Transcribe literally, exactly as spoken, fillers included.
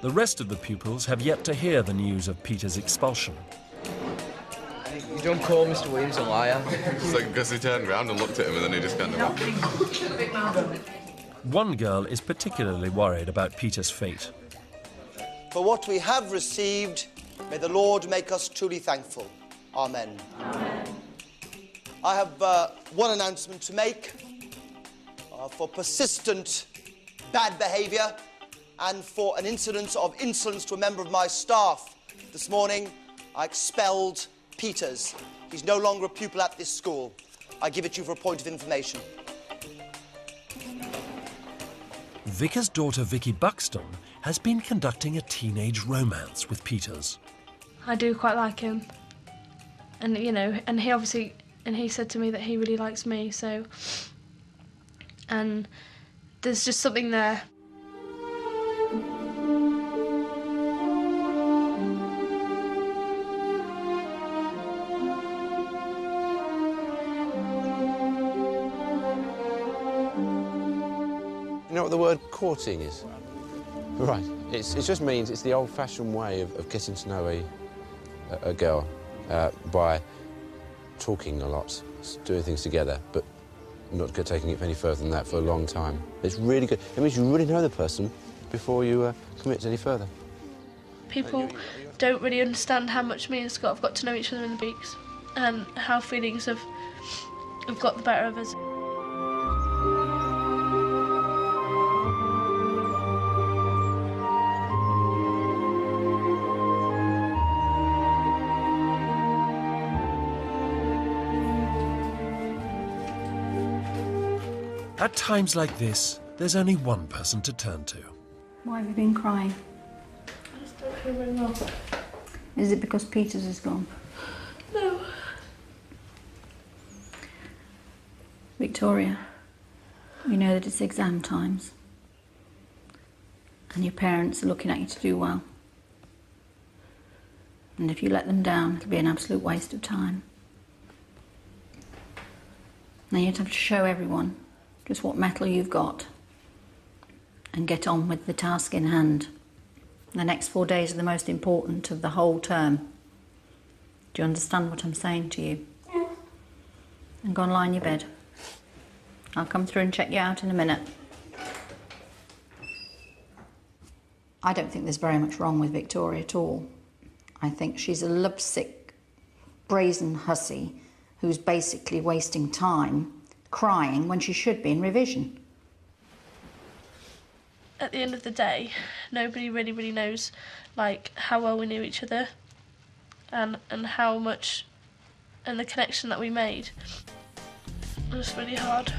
The rest of the pupils have yet to hear the news of Peter's expulsion. You don't call Mister Williams a liar. It's like because he turned round and looked at him and then he just kind of... One girl is particularly worried about Peter's fate. For what we have received, may the Lord make us truly thankful. Amen. Amen. I have uh, one announcement to make. Uh, for persistent bad behaviour and for an incident of insolence to a member of my staff this morning, I expelled Peters. He's no longer a pupil at this school. I give it to you for a point of information. Vicar's daughter Vicky Buxton has been conducting a teenage romance with Peters. I do quite like him. And, you know, and he obviously, and he said to me that he really likes me, so... And there's just something there. You know what the word courting is? Right. It's, it just means it's the old-fashioned way of, of getting to know a, a girl uh, by talking a lot, doing things together, but not taking it any further than that for a long time. It's really good. It means you really know the person before you uh, commit any further. People don't really understand how much me and Scott have got to know each other in the weeks and how feelings have, have got the better of us. At times like this, there's only one person to turn to. Why have you been crying? I just don't feel very well. Is it because Peter's is gone? No. Victoria, you know that it's exam times. And your parents are looking at you to do well. And if you let them down, it'll be an absolute waste of time. Now you'd have to show everyone just what mettle you've got and get on with the task in hand. The next four days are the most important of the whole term. Do you understand what I'm saying to you? Yeah. And go and lie in your bed. I'll come through and check you out in a minute. I don't think there's very much wrong with Victoria at all. I think she's a lovesick, brazen hussy who's basically wasting time crying when she should be in revision. At the end of the day, nobody really, really knows, like, how well we knew each other and, and how much... and the connection that we made. It was really hard.